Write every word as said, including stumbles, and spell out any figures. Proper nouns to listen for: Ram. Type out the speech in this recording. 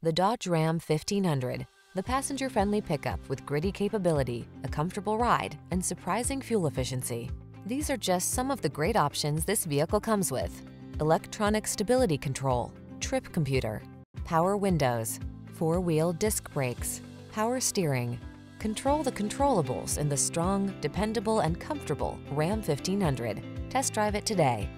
The Dodge Ram fifteen hundred, the passenger-friendly pickup with gritty capability, a comfortable ride, and surprising fuel efficiency. These are just some of the great options this vehicle comes with: electronic stability control, trip computer, power windows, four-wheel disc brakes, power steering. Control the controllables in the strong, dependable, and comfortable Ram fifteen hundred. Test drive it today.